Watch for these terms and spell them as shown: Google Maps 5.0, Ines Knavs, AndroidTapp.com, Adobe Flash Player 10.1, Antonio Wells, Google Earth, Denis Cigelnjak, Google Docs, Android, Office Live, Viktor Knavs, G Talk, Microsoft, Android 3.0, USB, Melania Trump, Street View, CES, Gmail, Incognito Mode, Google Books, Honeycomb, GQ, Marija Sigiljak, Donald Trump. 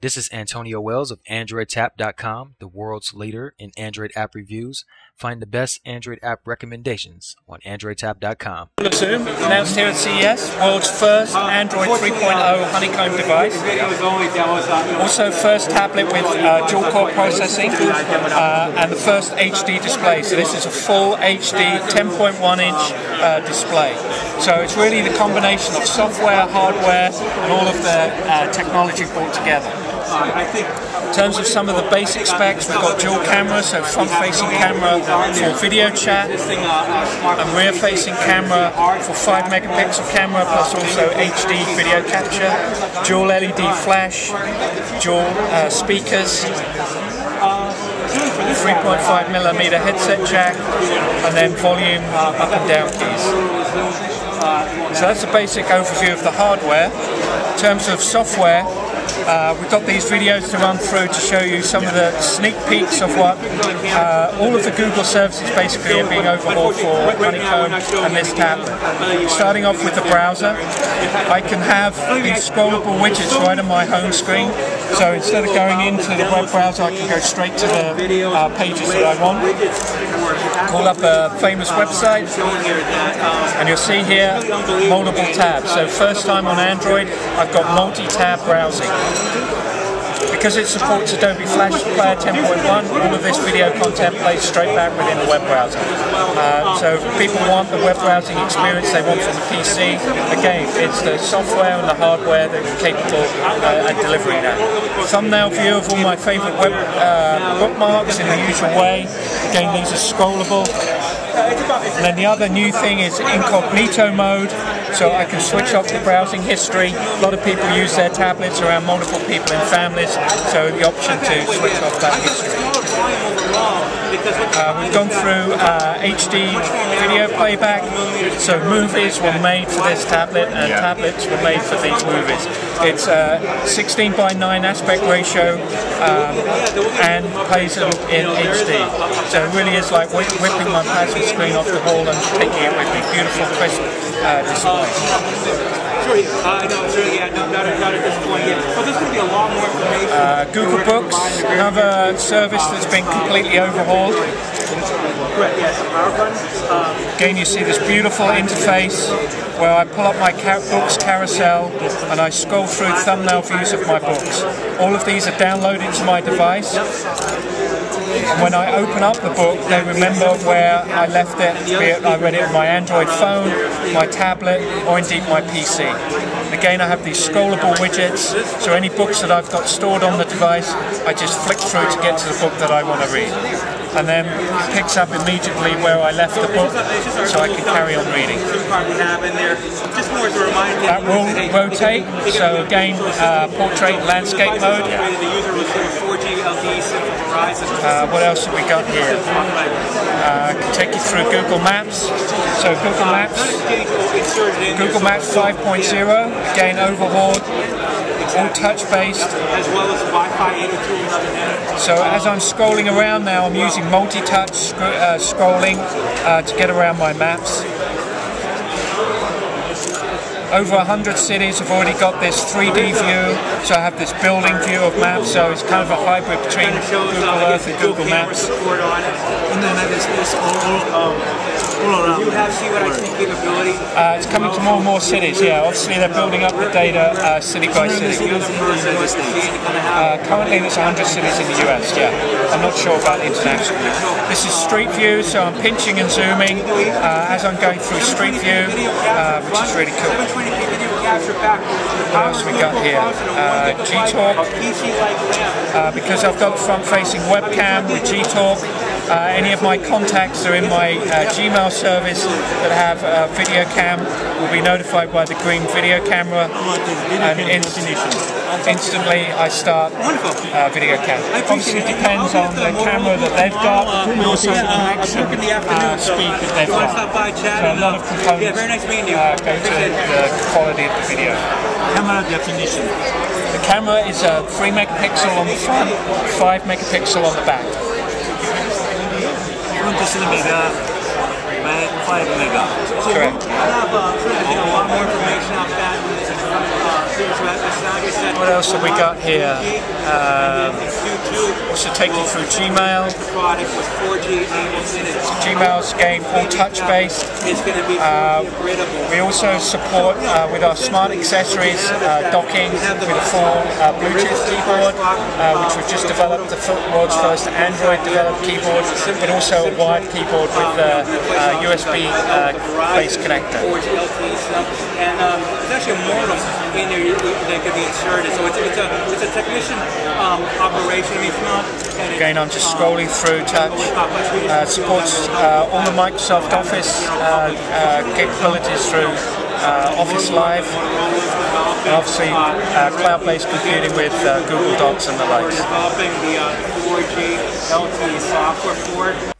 This is Antonio Wells of AndroidTapp.com, the world's leader in Android app reviews. Find the best Android app recommendations on AndroidTapp.com. Announced here at CES, world's first Android 3.0 Honeycomb device. Also first tablet with dual-core processing and the first HD display. So this is a full HD 10.1-inch display. So it's really the combination of software, hardware, and all of the technology brought together. In terms of some of the basic specs, we've got dual camera, so front-facing camera for video chat, and rear-facing camera for 5-megapixel camera, plus also HD video capture, dual LED flash, dual speakers, 3.5mm headset jack, and then volume up and down keys. So that's a basic overview of the hardware. In terms of software, we've got these videos to run through to show you some of the sneak peeks of what all of the Google services basically are being overhauled for Honeycomb and this tablet. Starting off with the browser, I can have these scrollable widgets right on my home screen. So instead of going into the web browser, I can go straight to the pages that I want. Call up a famous website, and you'll see here multiple tabs. So first time on Android, I've got multi-tab browsing. Because it supports Adobe Flash Player 10.1, all of this video content plays straight back within the web browser. So if people want the web browsing experience they want from the PC, again, it's the software and the hardware that are capable of delivering that. Thumbnail view of all my favorite web bookmarks in the usual way. Again, these are scrollable. And then the other new thing is Incognito Mode, so I can switch off the browsing history. A lot of people use their tablets around multiple people in families, so the option to switch off that history. We've gone through HD video playback, so movies were made for this tablet and tablets were made for these movies. It's 16:9 aspect ratio and plays in HD. So it really is like whipping my plasma screen off the wall and taking it with me. Beautiful, crisp display. Google Books, another service that's been completely overhauled. Again, you see this beautiful interface where I pull up my books carousel and I scroll through thumbnail views of my books. All of these are downloaded to my device. When I open up the book, they remember where I left it, be it I read it on my Android phone, my tablet, or indeed my PC. Again, I have these scrollable widgets, so any books that I've got stored on the device, I just flick through to get to the book that I want to read. And then it picks up immediately where I left the book, so I can carry on reading. That will rotate, so again, portrait and landscape mode. What else have we got here? I can take you through Google Maps. So Google Maps 5.0, again overhauled, all touch-based. So as I'm scrolling around now, I'm using multi-touch scrolling to get around my maps. Over 100 cities have already got this 3D view, so I have this building view of maps, so it's kind of a hybrid between Google Earth and Google Maps. And then there's this all around. It's coming to more and more cities, yeah. Obviously they're building up the data city by city. Currently there's 100 cities in the US, yeah. I'm not sure about international. This is Street View, so I'm pinching and zooming as I'm going through Street View, which is really cool. What else we got here? G Talk. Because I've got front-facing webcam with G Talk, any of my contacts are in my Gmail service that have video cam will be notified by the green video camera, and instantly I start video cam. Obviously it depends on the camera that they've got, and also the connection speed that they've got. So a lot of components go to the quality of the video. Camera definition. The camera is 3 megapixel on the front, 5 megapixel on the back. Correct. What else have we got here? Also take you through Gmail. Gmail's again all touch based. We also support with our smart accessories docking with a full Bluetooth keyboard, which we've just developed, the world's first Android developed keyboard, but also a wired keyboard with a USB based connector. And there's actually a modem in there that can be inserted, so it's a technician operation. It's not. Again, I'm just scrolling through touch. Supports all the Microsoft Office capabilities through Office Live, and obviously cloud-based computing with Google Docs and the likes.